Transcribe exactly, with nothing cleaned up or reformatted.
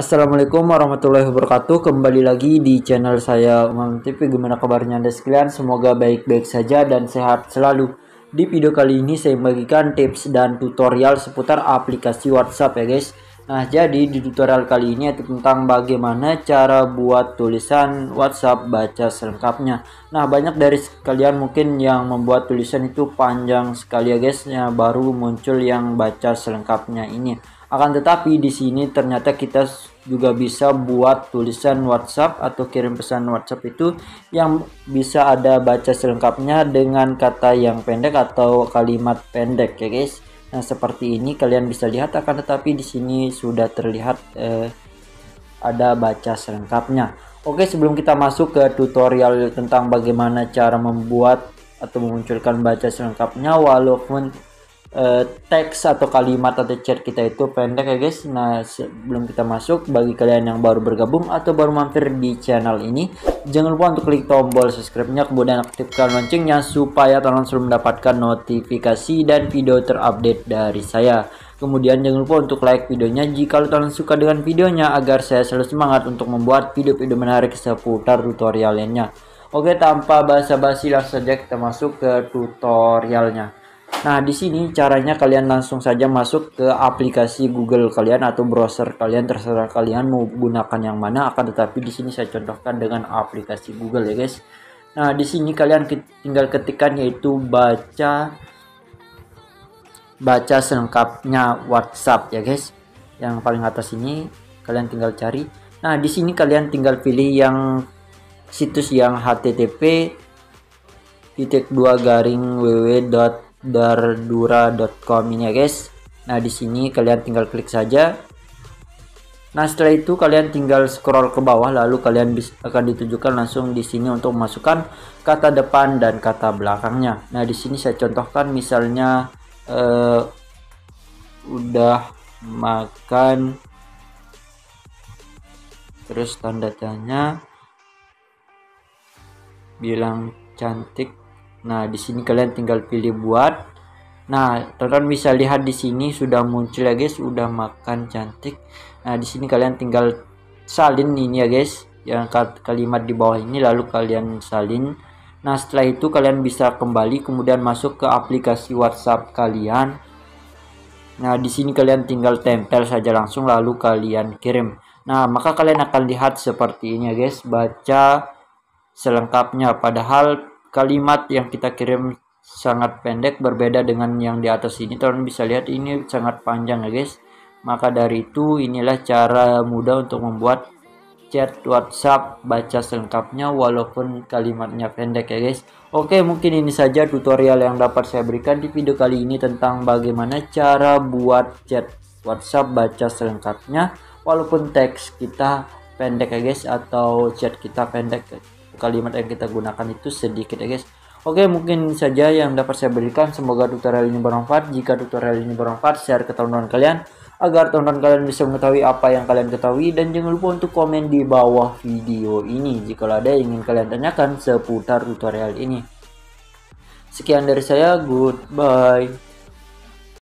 Assalamualaikum warahmatullahi wabarakatuh. Kembali lagi di channel saya UmamTV. Gimana kabarnya Anda sekalian? Semoga baik-baik saja dan sehat selalu. Di video kali ini saya membagikan tips dan tutorial seputar aplikasi WhatsApp ya guys. Nah, jadi di tutorial kali ini yaitu tentang bagaimana cara buat tulisan WhatsApp baca selengkapnya. Nah, banyak dari kalian mungkin yang membuat tulisan itu panjang sekali ya guys, ya, baru muncul yang baca selengkapnya ini. Akan tetapi di sini ternyata kita juga bisa buat tulisan WhatsApp atau kirim pesan WhatsApp itu yang bisa ada baca selengkapnya dengan kata yang pendek atau kalimat pendek ya guys. Nah, seperti ini kalian bisa lihat, akan tetapi di sini sudah terlihat eh, ada baca selengkapnya. Oke, sebelum kita masuk ke tutorial tentang bagaimana cara membuat atau memunculkan baca selengkapnya walaupun Uh, teks atau kalimat atau chat kita itu pendek ya guys. Nah, sebelum kita masuk, bagi kalian yang baru bergabung atau baru mampir di channel ini, jangan lupa untuk klik tombol subscribe-nya, kemudian aktifkan loncengnya supaya kalian selalu mendapatkan notifikasi dan video terupdate dari saya. Kemudian jangan lupa untuk like videonya jika kalian suka dengan videonya, agar saya selalu semangat untuk membuat video-video menarik seputar tutorial lainnya. Oke, tanpa basa-basi langsung saja kita masuk ke tutorialnya. Nah, di sini caranya kalian langsung saja masuk ke aplikasi Google kalian atau browser kalian, terserah kalian mau gunakan yang mana. Akan tetapi di sini saya contohkan dengan aplikasi Google ya guys. Nah, di sini kalian tinggal ketikkan yaitu baca baca selengkapnya WhatsApp ya guys. Yang paling atas ini kalian tinggal cari. Nah, di sini kalian tinggal pilih yang situs yang h t t p titik dua garing w w w dot dardura dot com ini ya guys. Nah, di sini kalian tinggal klik saja. Nah, setelah itu kalian tinggal scroll ke bawah, lalu kalian akan ditunjukkan langsung di sini untuk masukkan kata depan dan kata belakangnya. Nah, di sini saya contohkan misalnya eh, udah makan, terus tanda tanya, bilang cantik. Nah, di sini kalian tinggal pilih buat. Nah, kalian bisa lihat di sini sudah muncul ya guys, udah makan cantik. Nah, di sini kalian tinggal salin ini ya guys, yang kalimat di bawah ini lalu kalian salin. Nah, setelah itu kalian bisa kembali kemudian masuk ke aplikasi WhatsApp kalian. Nah, di sini kalian tinggal tempel saja langsung lalu kalian kirim. Nah, maka kalian akan lihat seperti ini ya guys, baca selengkapnya, padahal kalimat yang kita kirim sangat pendek, berbeda dengan yang di atas ini. Kalian bisa lihat ini sangat panjang ya guys. Maka dari itu inilah cara mudah untuk membuat chat WhatsApp baca selengkapnya walaupun kalimatnya pendek ya guys. Oke, mungkin ini saja tutorial yang dapat saya berikan di video kali ini tentang bagaimana cara buat chat WhatsApp baca selengkapnya walaupun teks kita pendek ya guys, atau chat kita pendek, kalimat yang kita gunakan itu sedikit ya guys. Oke, mungkin saja yang dapat saya berikan. Semoga tutorial ini bermanfaat. Jika tutorial ini bermanfaat, share ke teman-teman kalian agar teman-teman kalian bisa mengetahui apa yang kalian ketahui, dan jangan lupa untuk komen di bawah video ini jika ada yang ingin kalian tanyakan seputar tutorial ini. Sekian dari saya, goodbye.